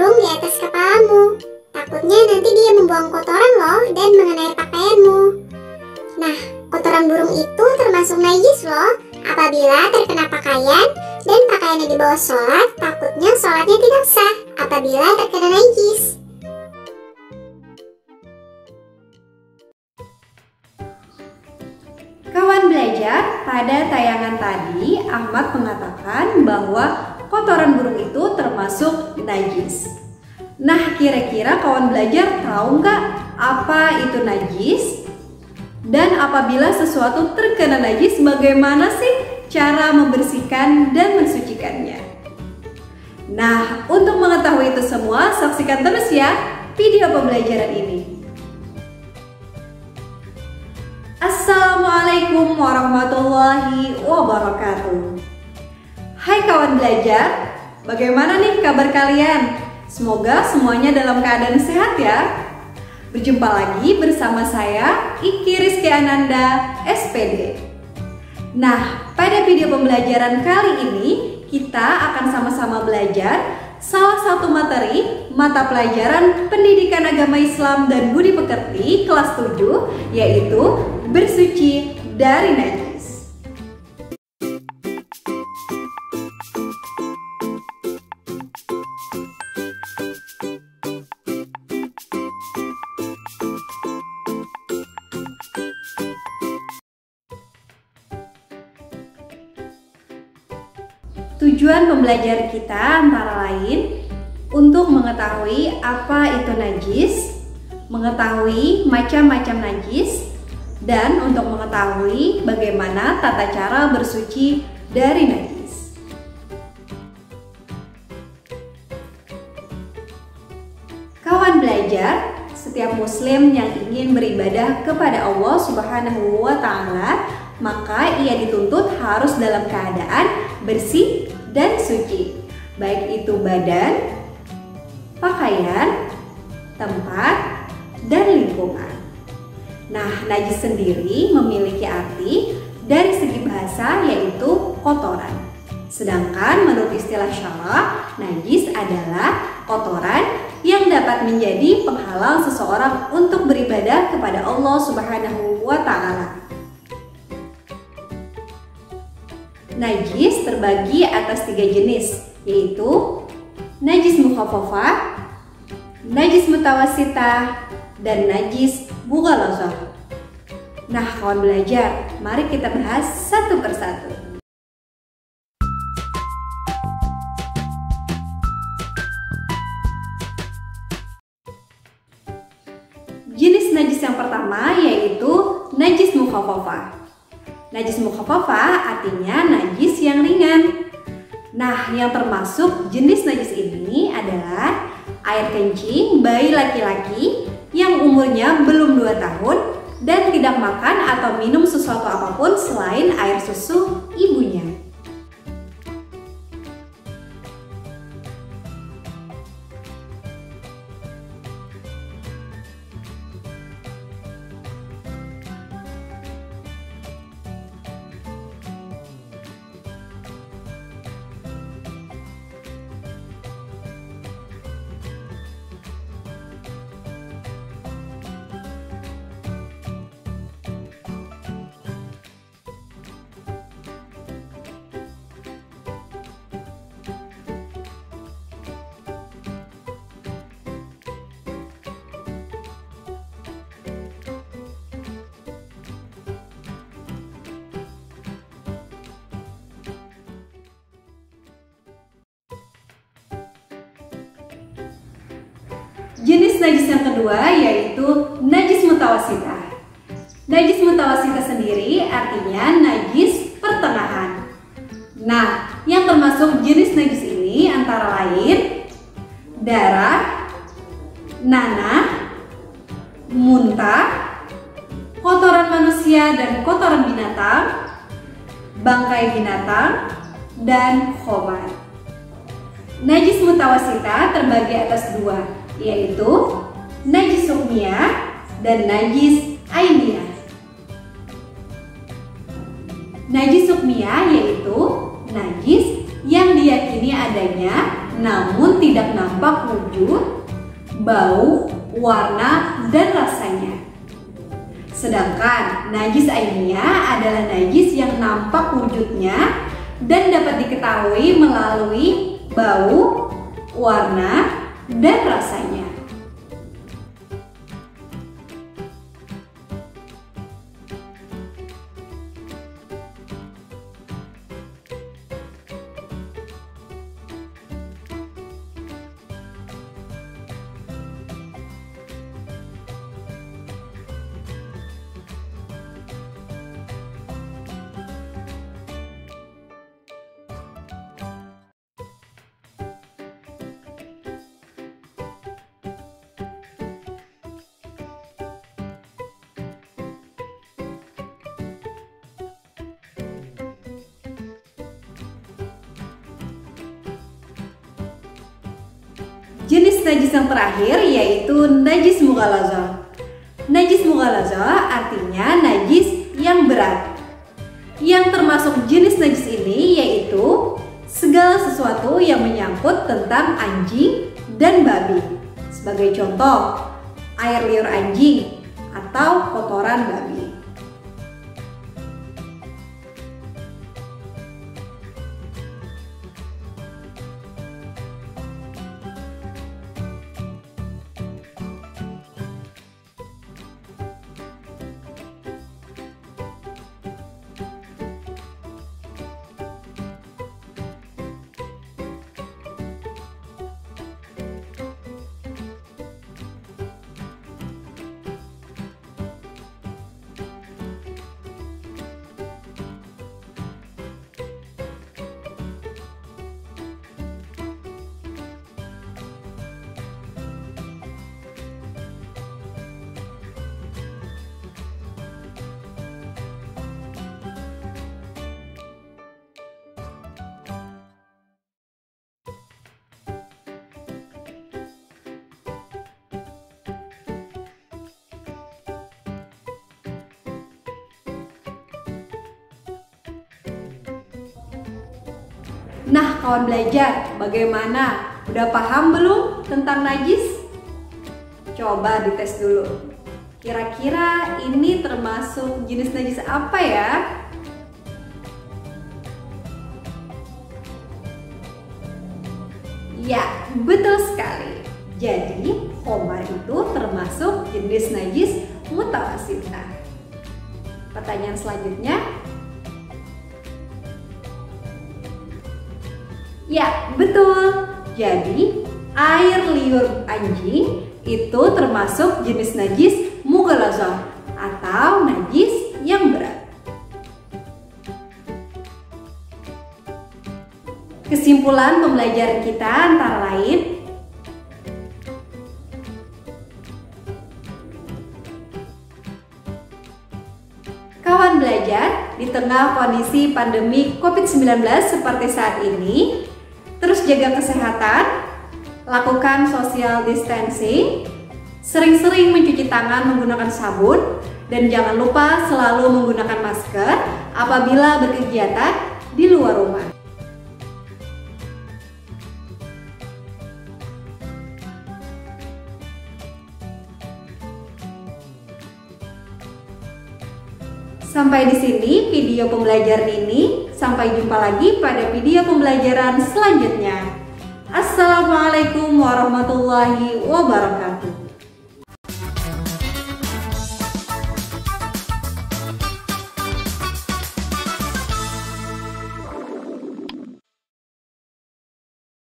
burung di atas kepalamu. Takutnya nanti dia membuang kotoran loh dan mengenai pakaianmu. Nah, kotoran burung itu termasuk najis loh. Apabila terkena pakaian dan pakaiannya dibawa sholat, takutnya sholatnya tidak sah apabila terkena najis. Kawan belajar, pada tayangan tadi Ahmad mengatakan bahwa kotoran burung itu termasuk najis. Nah, kira-kira kawan belajar tahu nggak apa itu najis? Dan apabila sesuatu terkena najis, bagaimana sih cara membersihkan dan mensucikannya? Nah, untuk mengetahui itu semua, saksikan terus ya video pembelajaran ini. Assalamualaikum warahmatullahi wabarakatuh. Hai kawan belajar, bagaimana nih kabar kalian? Semoga semuanya dalam keadaan sehat ya. Berjumpa lagi bersama saya Iki Rizky Ananda, SPD. Nah, pada video pembelajaran kali ini kita akan sama-sama belajar salah satu materi mata pelajaran Pendidikan Agama Islam dan Budi Pekerti kelas 7, yaitu bersuci dari najis. Tujuan pembelajaran kita antara lain untuk mengetahui apa itu najis, mengetahui macam-macam najis, dan untuk mengetahui bagaimana tata cara bersuci dari najis. Kawan belajar, setiap muslim yang ingin beribadah kepada Allah Subhanahu wa taala, maka ia dituntut harus dalam keadaan bersih dan suci, baik itu badan, pakaian, tempat, dan lingkungan. Nah, najis sendiri memiliki arti dari segi bahasa yaitu kotoran. Sedangkan menurut istilah syara', najis adalah kotoran yang dapat menjadi penghalang seseorang untuk beribadah kepada Allah Subhanahu wa taala. Najis terbagi atas tiga jenis, yaitu najis mukhaffafah, najis mutawassitah, dan najis mughalazah. Nah, kawan belajar, mari kita bahas satu persatu. Jenis najis yang pertama yaitu najis mukhaffafah. Najis mukhaffafah artinya najis yang ringan. Nah, yang termasuk jenis najis ini adalah air kencing bayi laki-laki yang umurnya belum 2 tahun dan tidak makan atau minum sesuatu apapun selain air susu ibunya. Jenis najis yang kedua yaitu najis mutawassitah. Najis mutawassitah sendiri artinya najis pertengahan. Nah, yang termasuk jenis najis ini antara lain darah, nanah, muntah, kotoran manusia dan kotoran binatang, bangkai binatang, dan khobar. Najis mutawassitah terbagi atas dua, yaitu najis hukmiyah dan najis ainiyah. Najis hukmiyah yaitu najis yang diyakini adanya namun tidak nampak wujud yaitu bau, warna, dan rasanya. Sedangkan najis ainiyah adalah najis yang nampak wujudnya dan dapat diketahui melalui bau, warna, dan rasanya. Jenis najis yang terakhir yaitu najis mughallazah. Najis mughallazah artinya najis yang berat. Yang termasuk jenis najis ini yaitu segala sesuatu yang menyangkut tentang anjing dan babi. Sebagai contoh, air liur anjing atau kotoran babi. Nah, kawan belajar, bagaimana? Udah paham belum tentang najis? Coba dites dulu. Kira-kira ini termasuk jenis najis apa ya? Ya, betul sekali. Jadi, khomar itu termasuk jenis najis mutawassitah. Pertanyaan selanjutnya, ya, betul. Jadi, air liur anjing itu termasuk jenis najis mughallazah atau najis yang berat. Kesimpulan pembelajaran kita antara lain, kawan belajar, di tengah kondisi pandemi COVID-19 seperti saat ini, terus jaga kesehatan, lakukan social distancing, sering-sering mencuci tangan menggunakan sabun, dan jangan lupa selalu menggunakan masker apabila berkegiatan di luar rumah. Sampai di sini video pembelajaran ini. Sampai jumpa lagi pada video pembelajaran selanjutnya. Assalamualaikum warahmatullahi wabarakatuh.